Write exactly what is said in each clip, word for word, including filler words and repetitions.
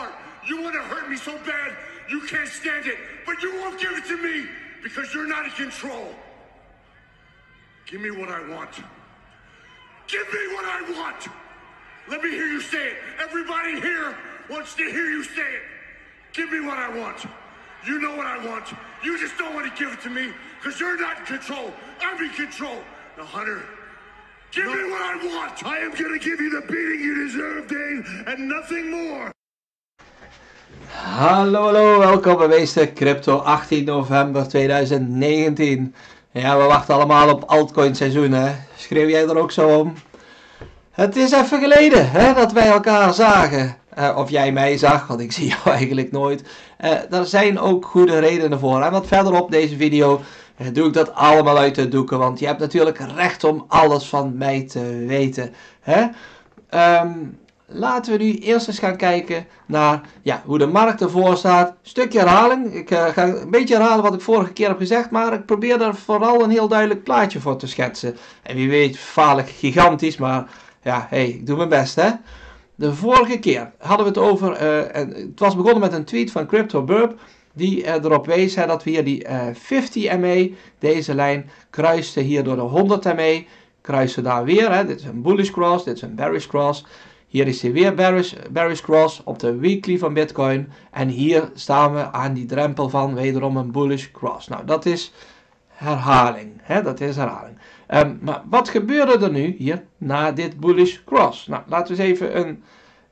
apart. You want to hurt me so bad, you can't stand it, but you won't give it to me because you're not in control. Give me what I want. Give me what I want. Let me hear you say it. Everybody here wants to hear you say it. Give me what I want. You know what I want. You just don't want to give it to me because you're not in control. I'm in control. Now, Hunter, give no. me what I want. I am going to give you the beating you deserve, Dave, and nothing more. Hallo, hallo. Welkom bij Meester Crypto, achttien november tweeduizend negentien. Ja, we wachten allemaal op altcoin seizoen, hè. Schreeuw jij er ook zo om? Het is even geleden, hè, dat wij elkaar zagen. Uh, of jij mij zag, want ik zie jou eigenlijk nooit. Uh, daar zijn ook goede redenen voor. En wat verderop deze video uh, doe ik dat allemaal uit de doeken. Want je hebt natuurlijk recht om alles van mij te weten. Hè? Um, laten we nu eerst eens gaan kijken naar ja, hoe de markt ervoor staat. Stukje herhaling. Ik uh, ga een beetje herhalen wat ik vorige keer heb gezegd. Maar ik probeer daar vooral een heel duidelijk plaatje voor te schetsen. En wie weet faal ik gigantisch. Maar ja, hey, ik doe mijn best, hè. De vorige keer hadden we het over, uh, en het was begonnen met een tweet van Crypto Burp, die uh, erop wees hè, dat we hier die uh, vijftig M E, deze lijn, kruiste hier door de honderd M E, kruiste daar weer, hè, dit is een bullish cross, dit is een bearish cross, hier is hij weer bearish, bearish cross op de weekly van Bitcoin, en hier staan we aan die drempel van wederom een bullish cross. Nou, dat is herhaling, hè, dat is herhaling. Um, maar wat gebeurde er nu hier na dit bullish cross? Nou, laten we eens even een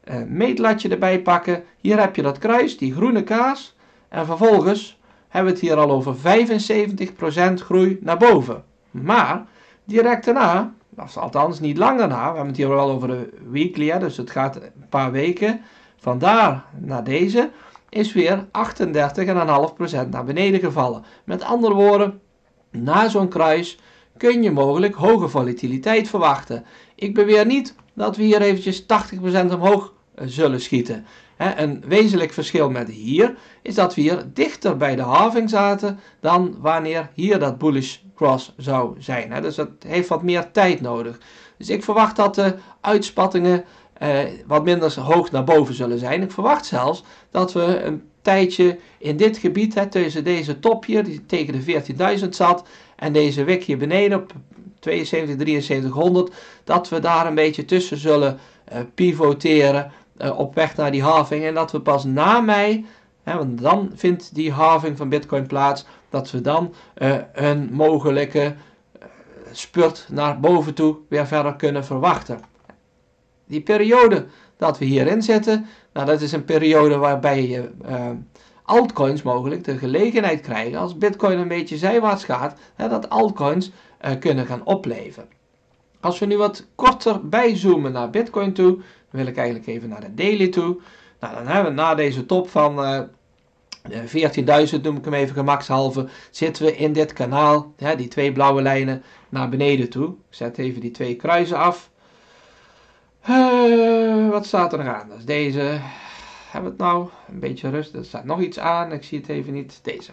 uh, meetlatje erbij pakken. Hier heb je dat kruis, die groene kaas. En vervolgens hebben we het hier al over vijfenzeventig procent groei naar boven. Maar direct daarna, of althans niet lang daarna, we hebben het hier wel over de weekly, hè, dus het gaat een paar weken. Vandaar naar deze is weer achtendertig komma vijf procent naar beneden gevallen. Met andere woorden, na zo'n kruis kun je mogelijk hoge volatiliteit verwachten. Ik beweer niet dat we hier eventjes tachtig procent omhoog zullen schieten. He, een wezenlijk verschil met hier is dat we hier dichter bij de halving zaten dan wanneer hier dat bullish cross zou zijn. He, dus dat heeft wat meer tijd nodig. Dus ik verwacht dat de uitspattingen eh, wat minder hoog naar boven zullen zijn. Ik verwacht zelfs dat we een tijdje in dit gebied, he, tussen deze top hier, die tegen de veertienduizend zat, en deze wick hier beneden op tweeënzeventig, drieënzeventig honderd, dat we daar een beetje tussen zullen uh, pivoteren uh, op weg naar die halving. En dat we pas na mei, hè, want dan vindt die halving van Bitcoin plaats, dat we dan uh, een mogelijke uh, spurt naar boven toe weer verder kunnen verwachten. Die periode dat we hierin zitten, nou, dat is een periode waarbij je Uh, altcoins mogelijk de gelegenheid krijgen, als Bitcoin een beetje zijwaarts gaat, hè, dat altcoins eh, kunnen gaan opleven. Als we nu wat korter bijzoomen naar Bitcoin toe, dan wil ik eigenlijk even naar de daily toe. Nou, dan hebben we na deze top van eh, veertienduizend, noem ik hem even gemakshalve, zitten we in dit kanaal, hè, die twee blauwe lijnen, naar beneden toe. Ik zet even die twee kruisen af. Uh, wat staat er nog aan? Dat is deze. Hebben we het nou? Een beetje rust. Er staat nog iets aan. Ik zie het even niet. Deze.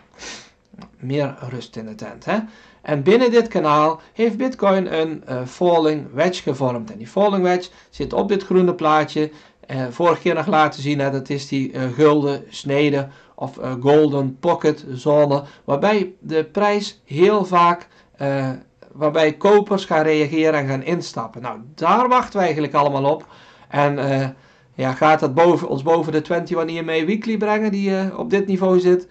Meer rust in de tent. Hè? En binnen dit kanaal heeft Bitcoin een uh, falling wedge gevormd. En die falling wedge zit op dit groene plaatje. Uh, vorige keer nog laten zien. Hè, dat is die uh, gulden snede. Of uh, golden pocket zone. Waarbij de prijs heel vaak... Uh, waarbij kopers gaan reageren en gaan instappen. Nou, daar wachten we eigenlijk allemaal op. En... Uh, Ja, gaat dat boven, ons boven de eenentwintig E M A weekly brengen die uh, op dit niveau zit?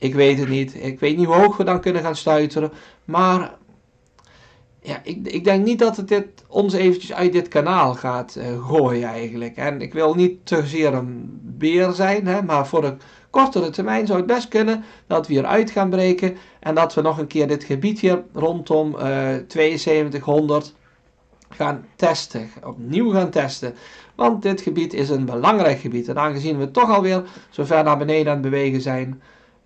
Ik weet het niet. Ik weet niet hoe hoog we dan kunnen gaan stuiteren. Maar ja, ik, ik denk niet dat het dit, ons eventjes uit dit kanaal gaat uh, gooien eigenlijk. En ik wil niet te zeer een beer zijn, hè, maar voor de kortere termijn zou het best kunnen dat we hieruit gaan breken. En dat we nog een keer dit gebied hier rondom uh, tweeënzeventig honderd gaan testen. Opnieuw gaan testen. Want dit gebied is een belangrijk gebied. En aangezien we toch alweer zo ver naar beneden aan het bewegen zijn.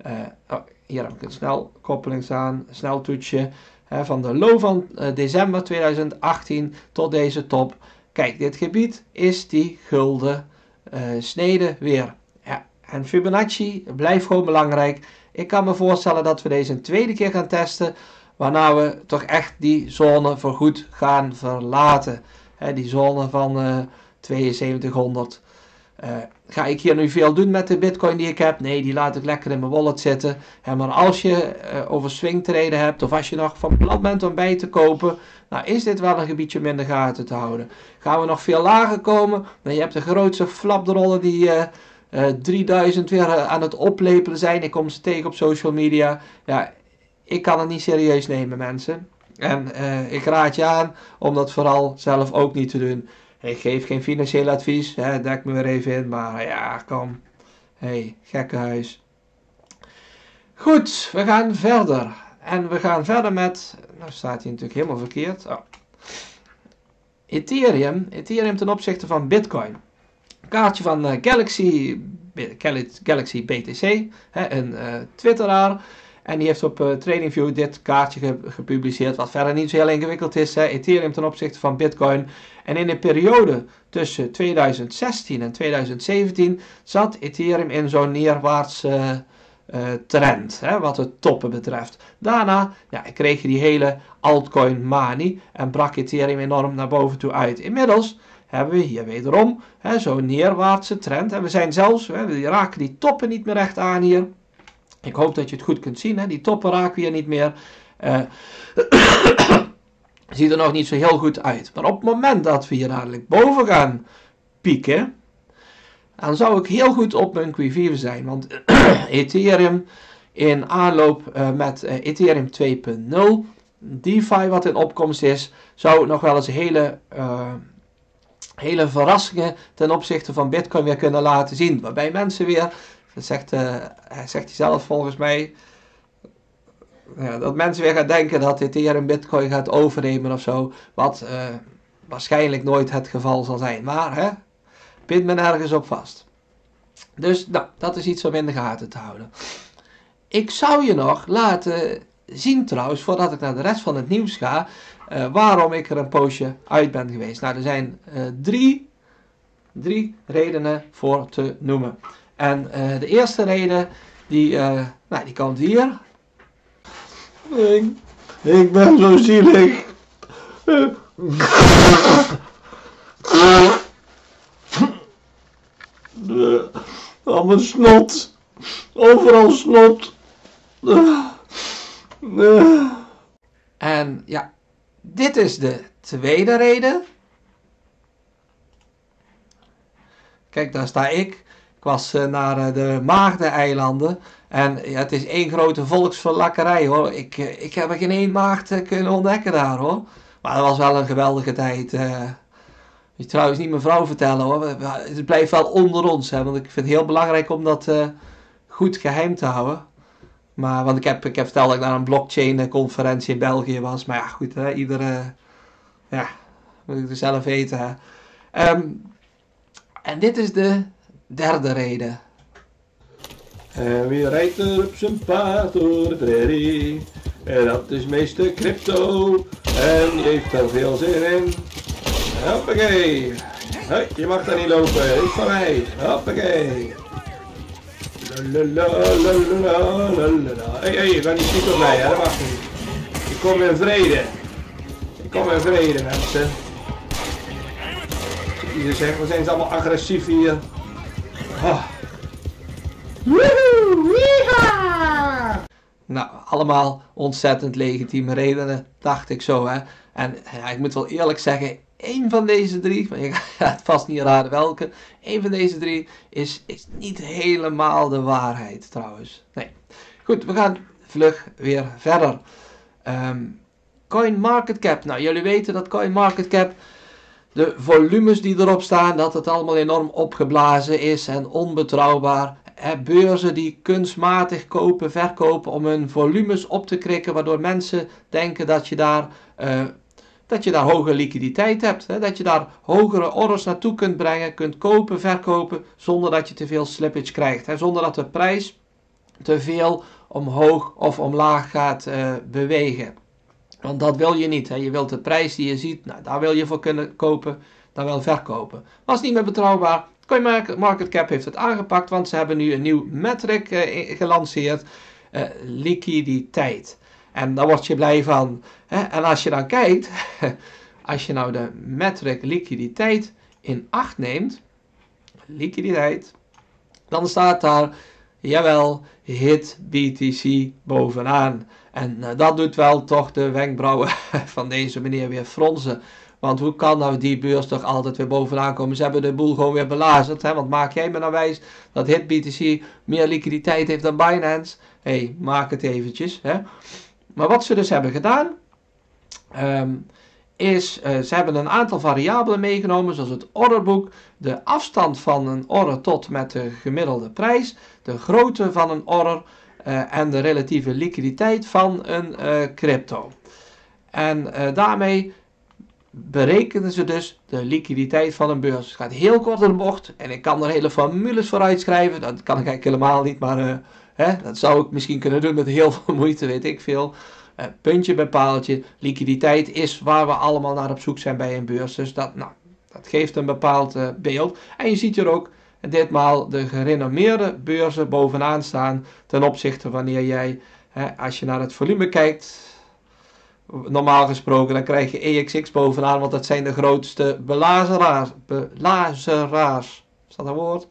Uh, oh, hier heb ik een snelkoppeling staan. Sneltoetsje. Hè, van de low van uh, december tweeduizend achttien tot deze top. Kijk, dit gebied is die gulden uh, snede weer. Ja, en Fibonacci blijft gewoon belangrijk. Ik kan me voorstellen dat we deze een tweede keer gaan testen. Waarna we toch echt die zone voorgoed gaan verlaten. Hè, die zone van... Uh, tweeënzeventig honderd. Uh, Ga ik hier nu veel doen met de bitcoin die ik heb? Nee, die laat ik lekker in mijn wallet zitten. En maar als je uh, over swing traden hebt, of als je nog van plan bent om bij te kopen, nou is dit wel een gebiedje om in de gaten te houden. Gaan we nog veel lager komen? Nou, je hebt de grootste flapdrollen die uh, uh, drieduizend weer uh, aan het oplepelen zijn. Ik kom ze tegen op social media. Ja, ik kan het niet serieus nemen, mensen. En uh, ik raad je aan om dat vooral zelf ook niet te doen. Ik geef geen financieel advies, hè, dek me weer even in, maar ja, kom. Hey, gekkenhuis. Goed, we gaan verder. En we gaan verder met, nou staat hij natuurlijk helemaal verkeerd. Oh. Ethereum, Ethereum ten opzichte van Bitcoin. Een kaartje van uh, Galaxy, Galaxy B T C, hè, een uh, twitteraar. En die heeft op uh, TradingView dit kaartje ge gepubliceerd, wat verder niet zo heel ingewikkeld is. Hè. Ethereum ten opzichte van Bitcoin. En in de periode tussen tweeduizend zestien en tweeduizend zeventien zat Ethereum in zo'n neerwaartse uh, uh, trend, hè, wat de toppen betreft. Daarna ja, kreeg je die hele altcoin manie en brak Ethereum enorm naar boven toe uit. Inmiddels hebben we hier wederom zo'n neerwaartse trend. En we zijn zelfs, hè, we raken die toppen niet meer echt aan hier. Ik hoop dat je het goed kunt zien. Hè? Die toppen raken hier niet meer. Uh, ziet er nog niet zo heel goed uit. Maar op het moment dat we hier dadelijk boven gaan pieken, dan zou ik heel goed op mijn quivive zijn. Want Ethereum in aanloop uh, met uh, Ethereum twee punt nul, DeFi wat in opkomst is, zou nog wel eens hele... Uh, hele verrassingen ten opzichte van Bitcoin weer kunnen laten zien. Waarbij mensen weer... Dat zegt, uh, zegt hij zelf volgens mij, ja, dat mensen weer gaan denken dat Ethereum Bitcoin gaat overnemen of zo. Wat uh, waarschijnlijk nooit het geval zal zijn. Maar hè, pint men ergens op vast. Dus nou, dat is iets om in de gaten te houden. Ik zou je nog laten zien trouwens, voordat ik naar de rest van het nieuws ga, uh, waarom ik er een poosje uit ben geweest. Nou, er zijn uh, drie, drie redenen voor te noemen. En uh, de eerste reden, die, uh, nou, die komt hier. Ik, ik ben zo zielig. De, al mijn snot. Overal snot. De, de. En ja, dit is de tweede reden. Kijk, daar sta ik. Ik was naar de Maagdeneilanden en ja, het is één grote volksverlakkerij hoor. Ik, ik heb er geen één maagd kunnen ontdekken daar hoor. Maar dat was wel een geweldige tijd. Uh, ik trouwens niet mijn vrouw vertellen hoor. Het blijft wel onder ons, hè, want ik vind het heel belangrijk om dat uh, goed geheim te houden. Maar, want ik heb, ik heb verteld dat ik naar een blockchain conferentie in België was. Maar ja goed, hè, iedere... Ja, moet ik er zelf weten. Hè. Um, en dit is de... derde reden. En wie rijdt er op zijn paard door het rally? En dat is Meester Crypto. En die heeft er veel zin in. Hoppakee. Hey, je mag daar niet lopen. Is van mij. Hoppakee. Lalala, lalala, lalala. Hé, hé, je kan niet schieten op mij. Hè? Dat mag niet. Ik kom in vrede. Ik kom in vrede, mensen. Iedereen zegt, we zijn allemaal agressief hier. Oh. Woehoe, weeha! Nou, allemaal ontzettend legitieme redenen, dacht ik zo hè. En ja, ik moet wel eerlijk zeggen, één van deze drie, maar je gaat vast niet raden welke, één van deze drie is, is niet helemaal de waarheid trouwens. Nee. Goed, we gaan vlug weer verder. Um, CoinMarketCap, nou jullie weten dat CoinMarketCap... De volumes die erop staan, dat het allemaal enorm opgeblazen is en onbetrouwbaar. Beurzen die kunstmatig kopen, verkopen om hun volumes op te krikken. Waardoor mensen denken dat je daar, uh, dat je daar hoge liquiditeit hebt. Hè? Dat je daar hogere orders naartoe kunt brengen, kunt kopen, verkopen zonder dat je te veel slippage krijgt. Hè? Zonder dat de prijs te veel omhoog of omlaag gaat uh, bewegen. Want dat wil je niet. Hè. Je wilt de prijs die je ziet, nou, daar wil je voor kunnen kopen, daar wil verkopen. Was niet meer betrouwbaar. CoinMarketCap heeft het aangepakt, want ze hebben nu een nieuw metric eh, gelanceerd. Eh, liquiditeit. En daar word je blij van. Hè. En als je dan kijkt, als je nou de metric liquiditeit in acht neemt, liquiditeit. Dan staat daar, jawel, HitBTC bovenaan. En uh, dat doet wel toch de wenkbrauwen van deze meneer weer fronsen. Want hoe kan nou die beurs toch altijd weer bovenaan komen? Ze hebben de boel gewoon weer belazerd. Hè? Want maak jij me nou wijs dat HitBTC meer liquiditeit heeft dan Binance? Hé, hey, maak het eventjes. Hè? Maar wat ze dus hebben gedaan, um, is uh, ze hebben een aantal variabelen meegenomen, zoals het orderboek, de afstand van een order tot met de gemiddelde prijs, de grootte van een order uh, en de relatieve liquiditeit van een uh, crypto. En uh, daarmee berekenen ze dus de liquiditeit van een beurs. Het gaat heel kort in de bocht en ik kan er hele formules voor uitschrijven. Dat kan ik eigenlijk helemaal niet, maar uh, hè, dat zou ik misschien kunnen doen met heel veel moeite, weet ik veel. Uh, puntje bij paaltje, liquiditeit is waar we allemaal naar op zoek zijn bij een beurs. Dus dat, nou, dat geeft een bepaald uh, beeld. En je ziet hier ook ditmaal de gerenommeerde beurzen bovenaan staan ten opzichte wanneer jij, hè, als je naar het volume kijkt, normaal gesproken, dan krijg je E X X bovenaan, want dat zijn de grootste belazeraars. belazeraars. Is dat een woord?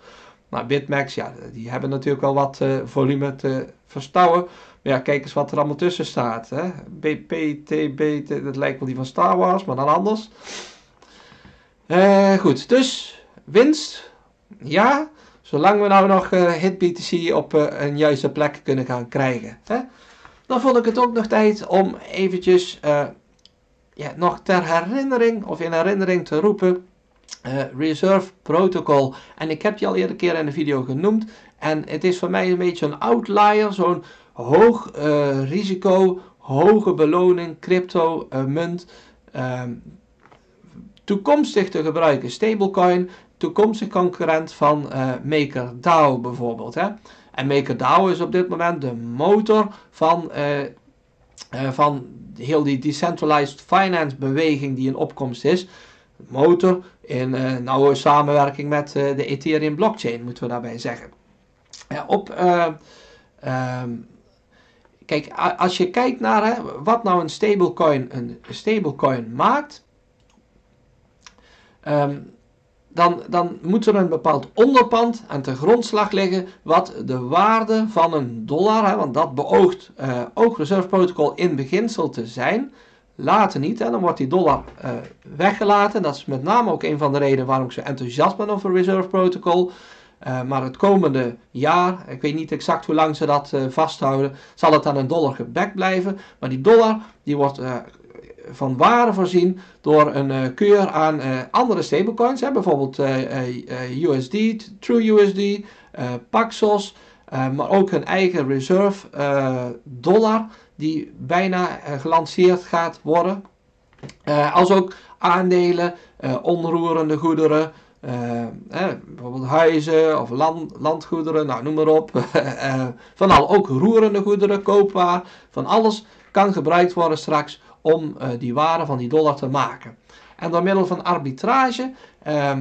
Nou, Bitmax, ja, die hebben natuurlijk al wat uh, volume te verstouwen. Maar ja, kijk eens wat er allemaal tussen staat. Hè? B P T B, dat lijkt wel die van Star Wars, maar dan anders. Uh, goed, dus winst. Ja, zolang we nou nog uh, HitBTC op uh, een juiste plek kunnen gaan krijgen. Hè? Dan vond ik het ook nog tijd om eventjes uh, ja, nog ter herinnering of in herinnering te roepen. Uh, Reserve Protocol. En ik heb die al eerder keer in de video genoemd. En het is voor mij een beetje een outlier. Zo'n hoog uh, risico, hoge beloning crypto uh, munt. Uh, toekomstig te gebruiken. Stablecoin. Toekomstig concurrent van uh, MakerDAO bijvoorbeeld. Hè? En MakerDAO is op dit moment de motor van, uh, uh, van heel die decentralized finance beweging die in opkomst is. Motor in uh, nauwe samenwerking met uh, de Ethereum blockchain, moeten we daarbij zeggen. Ja, op, uh, uh, kijk, als je kijkt naar hè, wat nou een stablecoin, een stablecoin maakt, um, Dan, dan moet er een bepaald onderpand aan ten grondslag liggen wat de waarde van een dollar, hè, want dat beoogt eh, ook Reserve Protocol in beginsel te zijn. Later niet, hè, dan wordt die dollar eh, weggelaten. Dat is met name ook een van de redenen waarom ik zo enthousiast ben over Reserve Protocol. Eh, maar het komende jaar, ik weet niet exact hoe lang ze dat eh, vasthouden, zal het aan een dollar gebackt blijven. Maar die dollar die wordt eh, van waarde voorzien door een uh, keur aan uh, andere stablecoins, hè, bijvoorbeeld uh, uh, U S D, True U S D, uh, Paxos, uh, maar ook hun eigen reserve uh, dollar die bijna uh, gelanceerd gaat worden, uh, als ook aandelen, uh, onroerende goederen, uh, eh, bijvoorbeeld huizen of land, landgoederen, nou noem maar op, uh, van al ook roerende goederen, koopwaar, van alles kan gebruikt worden straks om uh, die waarde van die dollar te maken. En door middel van arbitrage uh,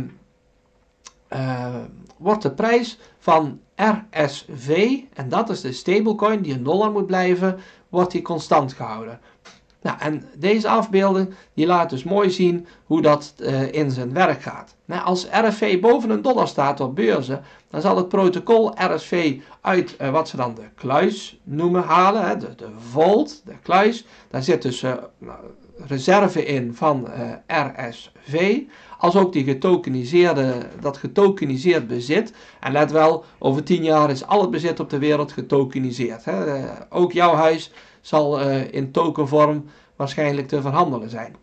uh, wordt de prijs van R S V, en dat is de stablecoin die een dollar moet blijven, wordt die constant gehouden. Nou, en deze afbeelding die laat dus mooi zien hoe dat uh, in zijn werk gaat. Nou, als R S V boven een dollar staat op beurzen, dan zal het protocol R S V uit uh, wat ze dan de kluis noemen halen, hè, de, de vault, de kluis. Daar zit dus uh, reserve in van uh, R S V, als ook die getokeniseerde, dat getokeniseerd bezit. En let wel, over tien jaar is al het bezit op de wereld getokeniseerd. Hè. Uh, ook jouw huis zal uh, in tokenvorm waarschijnlijk te verhandelen zijn.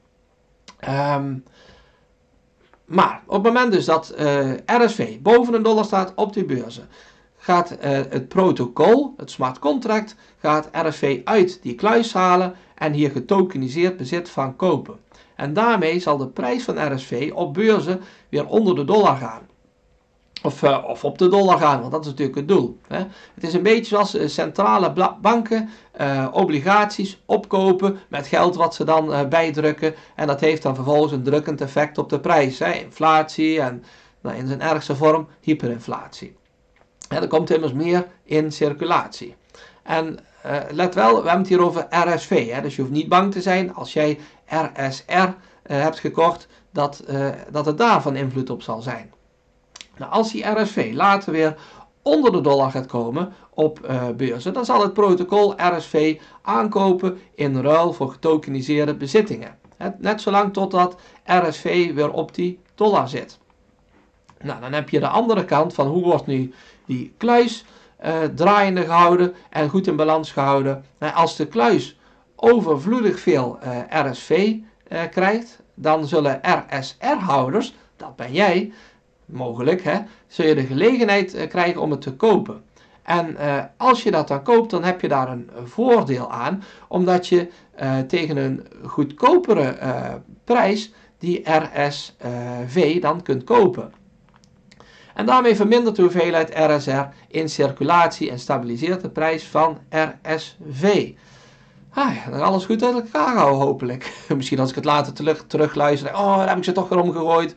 Um, maar op het moment dus dat uh, R S V boven een dollar staat op die beurzen, gaat uh, het protocol, het smart contract, gaat R S V uit die kluis halen en hier getokeniseerd bezit van kopen. En daarmee zal de prijs van R S V op beurzen weer onder de dollar gaan. Of, uh, of op de dollar gaan, want dat is natuurlijk het doel. Hè. Het is een beetje zoals uh, centrale banken uh, obligaties opkopen met geld wat ze dan uh, bijdrukken. En dat heeft dan vervolgens een drukkend effect op de prijs. Hè. Inflatie en nou, in zijn ergste vorm hyperinflatie. En er komt immers meer in circulatie. En uh, let wel, we hebben het hier over R S V. Hè. Dus je hoeft niet bang te zijn als jij R S R uh, hebt gekocht dat, uh, dat het daar van invloed op zal zijn. Nou, als die R S V later weer onder de dollar gaat komen op uh, beurzen, dan zal het protocol R S V aankopen in ruil voor getokeniseerde bezittingen. Net zolang totdat R S V weer op die dollar zit. Nou, dan heb je de andere kant van hoe wordt nu die kluis uh, draaiende gehouden en goed in balans gehouden. Nou, als de kluis overvloedig veel uh, R S V uh, krijgt, dan zullen R S R-houders, dat ben jij, mogelijk, hè, zul je de gelegenheid uh, krijgen om het te kopen. En uh, als je dat dan koopt, dan heb je daar een voordeel aan, omdat je uh, tegen een goedkopere uh, prijs die R S V dan kunt kopen. En daarmee vermindert de hoeveelheid R S R in circulatie en stabiliseert de prijs van R S V. Ah, dan alles goed uit elkaar houden hopelijk. Misschien als ik het later terugluister, oh, daar heb ik ze toch weer omgegooid.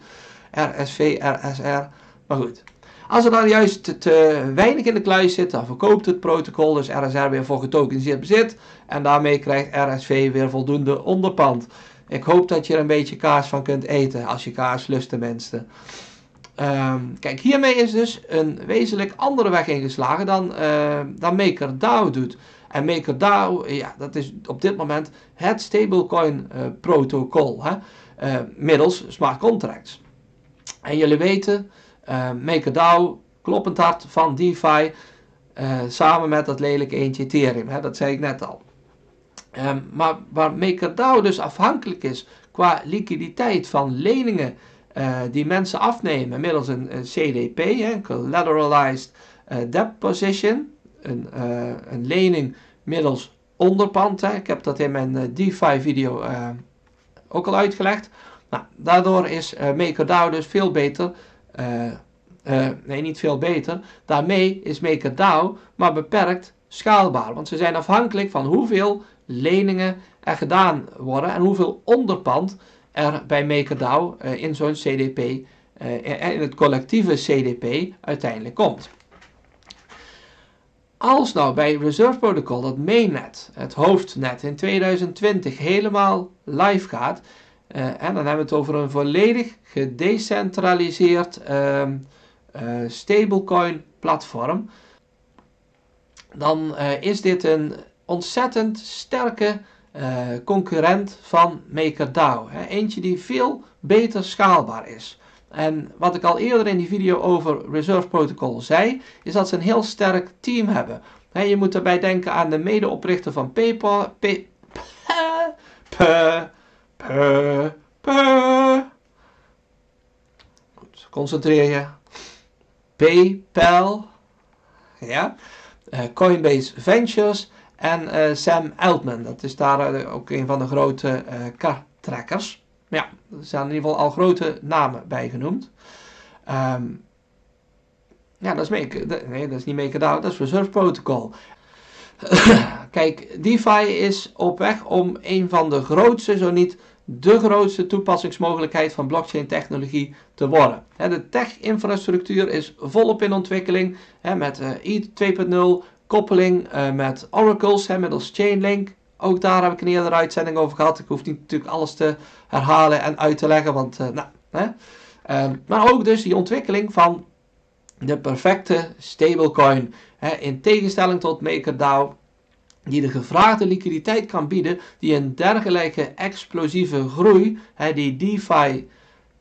R S V, R S R, maar goed. Als er dan juist te, te weinig in de kluis zit, dan verkoopt het protocol dus R S R weer voor getokeniseerd bezit. En daarmee krijgt R S V weer voldoende onderpand. Ik hoop dat je er een beetje kaas van kunt eten, als je kaas lust tenminste. Um, kijk, hiermee is dus een wezenlijk andere weg ingeslagen dan, uh, dan MakerDAO doet. En MakerDAO, ja, dat is op dit moment het stablecoin uh, protocol, hè? Uh, middels smart contracts. En jullie weten, uh, MakerDAO, kloppend hart van DeFi, uh, samen met dat lelijke eentje Ethereum, hè? Dat zei ik net al. Um, maar waar MakerDAO dus afhankelijk is qua liquiditeit van leningen uh, die mensen afnemen middels een, een C D P, een Collateralized uh, Debt Position, een, uh, een lening middels onderpand. Hè. Ik heb dat in mijn uh, DeFi video uh, ook al uitgelegd. Nou, daardoor is uh, MakerDAO dus veel beter, uh, uh, nee niet veel beter, daarmee is MakerDAO maar beperkt schaalbaar. Want ze zijn afhankelijk van hoeveel leningen er gedaan worden en hoeveel onderpand er bij MakerDAO uh, in zo'n C D P, uh, in het collectieve C D P uiteindelijk komt. Als nou bij Reserve Protocol dat mainnet, het hoofdnet, in tweeduizend twintig helemaal live gaat, uh, en dan hebben we het over een volledig gedecentraliseerd uh, uh, stablecoin platform, dan uh, is dit een ontzettend sterke uh, concurrent van MakerDAO. Hè? Eentje die veel beter schaalbaar is. En wat ik al eerder in die video over Reserve Protocol zei, is dat ze een heel sterk team hebben. Hè, je moet daarbij denken aan de medeoprichter van PayPal. Pay, pa, pa, pa, pa. Goed, concentreer je. PayPal. Ja. Uh, Coinbase Ventures. En uh, Sam Altman, dat is daar uh, ook een van de grote uh, kartrekkers. Ja, er zijn in ieder geval al grote namen bij genoemd. Um, ja, dat is, make, nee, dat is niet MakerDAO, dat is Reserve Protocol. Kijk, DeFi is op weg om een van de grootste, zo niet de grootste toepassingsmogelijkheid van blockchain technologie te worden. He, de tech-infrastructuur is volop in ontwikkeling, he, met uh, E T H twee punt nul... koppeling uh, met oracles, hè, middels Chainlink. Ook daar heb ik een eerdere uitzending over gehad. Ik hoef niet natuurlijk alles te herhalen en uit te leggen. Want, uh, nou, hè. Uh, maar ook dus die ontwikkeling van de perfecte stablecoin. Hè, in tegenstelling tot MakerDAO. Die de gevraagde liquiditeit kan bieden. Die een dergelijke explosieve groei. Hè, die DeFi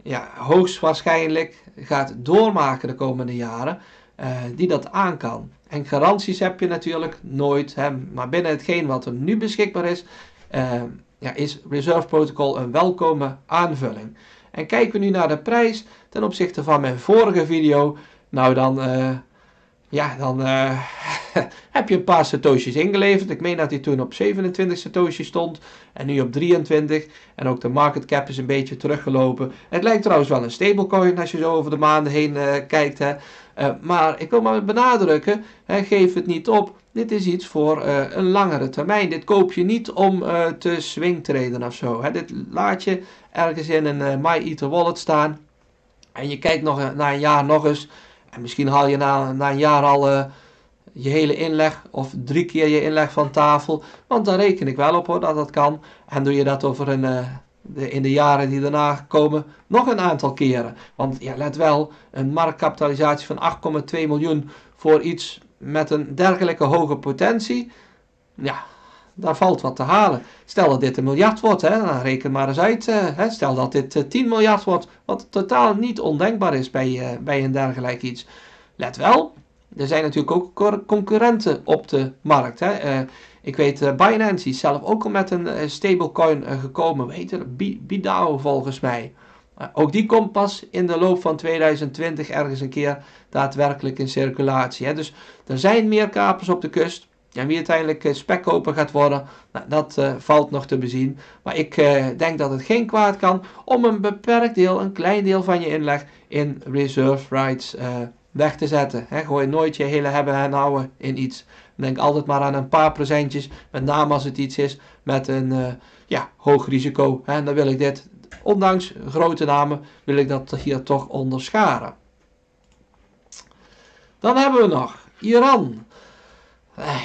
ja, hoogstwaarschijnlijk gaat doormaken de komende jaren. Uh, die dat aan kan. En garanties heb je natuurlijk nooit. Hè, maar binnen hetgeen wat er nu beschikbaar is, uh, ja, is Reserve Protocol een welkome aanvulling. En kijken we nu naar de prijs ten opzichte van mijn vorige video. Nou dan, uh, ja, dan uh, heb je een paar satoshis ingeleverd. Ik meen dat die toen op zevenentwintig satoshis stond en nu op drieëntwintig. En ook de market cap is een beetje teruggelopen. Het lijkt trouwens wel een stablecoin als je zo over de maanden heen uh, kijkt. Hè. Uh, maar ik wil maar benadrukken, hè, geef het niet op. Dit is iets voor uh, een langere termijn. Dit koop je niet om uh, te swingtraden of zo. Hè. Dit laat je ergens in een uh, MyEtherWallet staan. En je kijkt nog, uh, na een jaar nog eens. En misschien haal je na, na een jaar al uh, je hele inleg of drie keer je inleg van tafel. Want daar reken ik wel op hoor, dat dat kan. En doe je dat over een, uh, de, in de jaren die daarna komen nog een aantal keren. Want ja, let wel, een marktkapitalisatie van acht komma twee miljoen voor iets met een dergelijke hoge potentie, ja, daar valt wat te halen. Stel dat dit een miljard wordt, hè, dan reken maar eens uit. Hè, stel dat dit tien miljard wordt, wat totaal niet ondenkbaar is bij, uh, bij een dergelijk iets. Let wel, er zijn natuurlijk ook concurrenten op de markt. Hè. Uh, ik weet, uh, Binance is zelf ook al met een uh, stablecoin uh, gekomen, weet je, Bidao volgens mij. Uh, ook die komt pas in de loop van twintig twintig ergens een keer daadwerkelijk in circulatie. Hè. Dus er zijn meer kapers op de kust. En wie uiteindelijk spekkoper gaat worden, nou, dat uh, valt nog te bezien. Maar ik uh, denk dat het geen kwaad kan om een beperkt deel, een klein deel van je inleg in reserve rights uh, weg te zetten. He, gooi nooit je hele hebben en houden in iets. Denk altijd maar aan een paar procentjes, met name als het iets is met een uh, ja, hoog risico. He, en dan wil ik dit, ondanks grote namen, wil ik dat hier toch onderscharen. Dan hebben we nog Iran.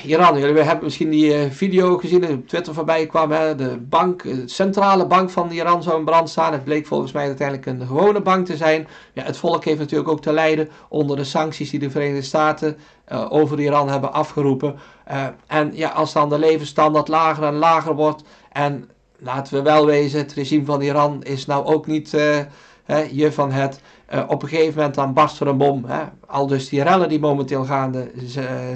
Iran, jullie hebben misschien die video gezien die op Twitter voorbij kwam. Hè? De bank, de centrale bank van Iran zou in brand staan. Het bleek volgens mij uiteindelijk een gewone bank te zijn. Ja, het volk heeft natuurlijk ook te lijden onder de sancties die de Verenigde Staten uh, over Iran hebben afgeroepen. Uh, en ja, als dan de levensstandaard lager en lager wordt. En laten we wel wezen, het regime van Iran is nou ook niet uh, hè, je van het. Uh, op een gegeven moment dan barst er een bom, hè? Al dus die rellen die momenteel gaande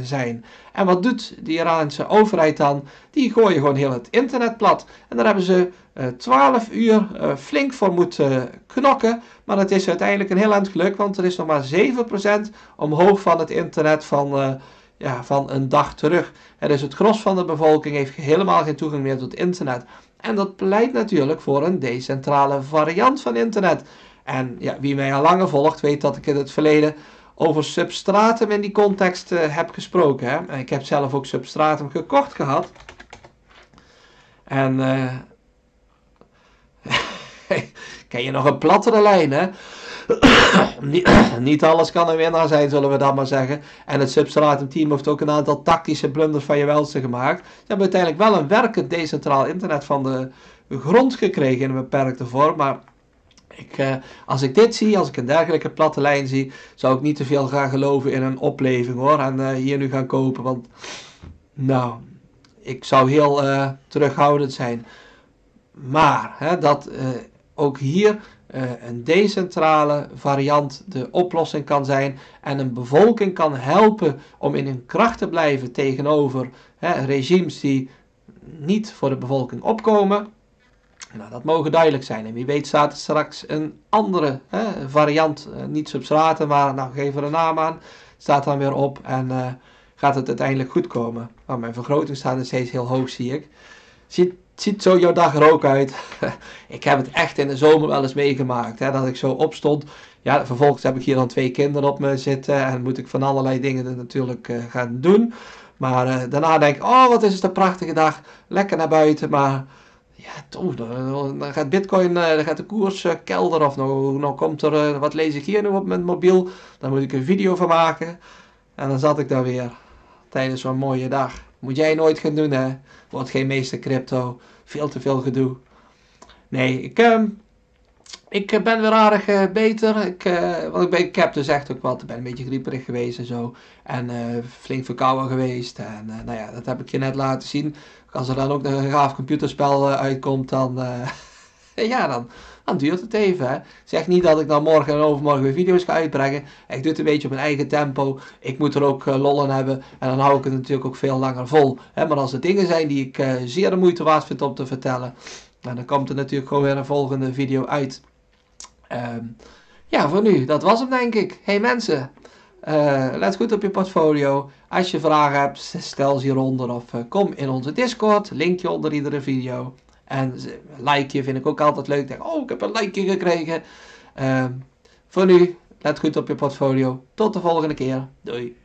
zijn. En wat doet die Iraanse overheid dan? Die gooien gewoon heel het internet plat. En daar hebben ze uh, twaalf uur uh, flink voor moeten knokken. Maar dat is uiteindelijk een heel eind geluk, want er is nog maar zeven procent omhoog van het internet van, uh, ja, van een dag terug. En dus het gros van de bevolking heeft helemaal geen toegang meer tot internet. En dat pleit natuurlijk voor een decentrale variant van internet. En ja, wie mij al langer volgt weet dat ik in het verleden over Substratum in die context uh, heb gesproken. Hè? En ik heb zelf ook Substratum gekocht gehad. En uh, ken je nog een plattere lijn, hè? Niet alles kan een winnaar zijn, zullen we dat maar zeggen. En het Substratum team heeft ook een aantal tactische blunders van je welste gemaakt. Ze hebben uiteindelijk wel een werkend decentraal internet van de grond gekregen in een beperkte vorm, maar... Ik, eh, als ik dit zie, als ik een dergelijke platte lijn zie, zou ik niet te veel gaan geloven in een opleving hoor. En eh, hier nu gaan kopen, want nou, ik zou heel eh, terughoudend zijn. Maar hè, dat eh, ook hier eh, een decentrale variant de oplossing kan zijn. En een bevolking kan helpen om in hun kracht te blijven tegenover hè, regimes die niet voor de bevolking opkomen. Nou, dat mogen duidelijk zijn. En wie weet staat er straks een andere hè, variant, eh, niet Substratum, maar nou geef er een naam aan, staat dan weer op en uh, gaat het uiteindelijk goed komen. Nou, mijn vergroting staat nog steeds heel hoog, zie ik. Ziet, ziet zo jouw dag er ook uit? Ik heb het echt in de zomer wel eens meegemaakt, hè, dat ik zo opstond. Ja, vervolgens heb ik hier dan twee kinderen op me zitten en moet ik van allerlei dingen natuurlijk uh, gaan doen. Maar uh, daarna denk ik, oh wat is het een prachtige dag, lekker naar buiten, maar... Ja, toch, dan gaat Bitcoin, dan gaat de koers uh, kelder of nou, nou komt er, uh, wat lees ik hier nu op mijn mobiel, dan moet ik een video van maken. En dan zat ik daar weer, tijdens zo'n mooie dag. Moet jij nooit gaan doen hè, wordt geen Meester Crypto, veel te veel gedoe. Nee, ik, uh, ik ben weer aardig uh, beter, ik, uh, want ik, ben, ik heb dus echt ook wat, ik ben een beetje grieperig geweest en zo. En uh, flink verkouden geweest en uh, nou ja, dat heb ik je net laten zien. Als er dan ook een gaaf computerspel uitkomt, dan, uh, ja, dan, dan duurt het even. Hè. Zeg niet dat ik dan morgen en overmorgen weer video's ga uitbrengen. Ik doe het een beetje op mijn eigen tempo. Ik moet er ook uh, lol in hebben. En dan hou ik het natuurlijk ook veel langer vol. Hè. Maar als er dingen zijn die ik uh, zeer de moeite waard vind om te vertellen, dan komt er natuurlijk gewoon weer een volgende video uit. Um, ja, voor nu. Dat was hem, denk ik. Hey mensen. Uh, let goed op je portfolio. Als je vragen hebt, stel ze hieronder of uh, kom in onze Discord. Linkje onder iedere video. En like je vind ik ook altijd leuk. Denk, oh, ik heb een likeje gekregen. Uh, voor nu, let goed op je portfolio. Tot de volgende keer. Doei.